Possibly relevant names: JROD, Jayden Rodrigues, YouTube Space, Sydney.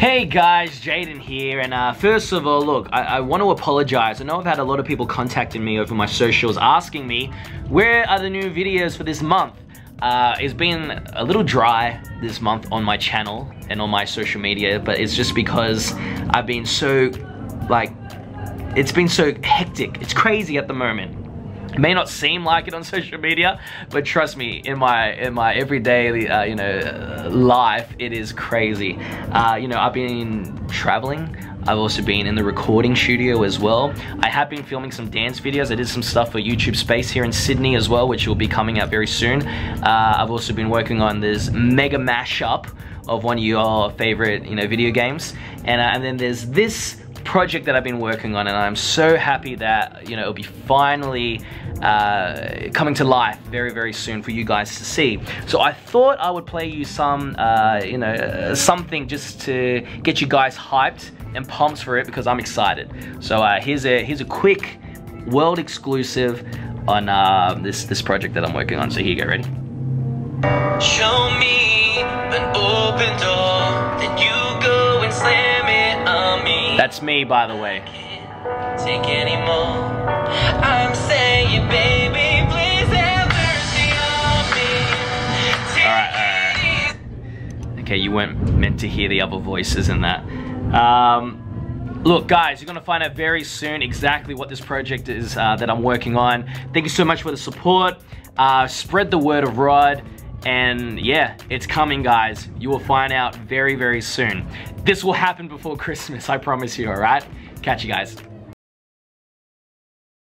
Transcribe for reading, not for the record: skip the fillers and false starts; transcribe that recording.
Hey guys, Jaden here, and first of all, look, I want to apologize. I know I've had a lot of people contacting me over my socials asking me, where are the new videos for this month? It's been a little dry this month on my channel and on my social media, but it's just because I've been so, like, it's been so hectic. It's crazy at the moment. It may not seem like it on social media, but trust me, in my everyday life, it is crazy. I've been traveling. I've also been in the recording studio as well. I have been filming some dance videos. I did some stuff for YouTube Space here in Sydney as well, which will be coming out very soon. I've also been working on this mega mashup of one of your favorite video games, and then there's this project that I've been working on, and I'm so happy that it'll be finally coming to life very, very soon for you guys to see. So I thought I would play you some something just to get you guys hyped and pumped for it, because I'm excited. So here's a quick world exclusive on this project that I'm working on. So here you go, ready? Show me an open door, then you go and slam. That's me, by the way. Take any more. I'm saying, baby, please have mercy on me. Alright. Okay, you weren't meant to hear the other voices in that. Look, guys, you're gonna find out very soon exactly what this project is that I'm working on. Thank you so much for the support. Spread the word of Rod. And yeah, it's coming, guys. You will find out very, very soon. This will happen before Christmas, I promise you, all right? Catch you guys.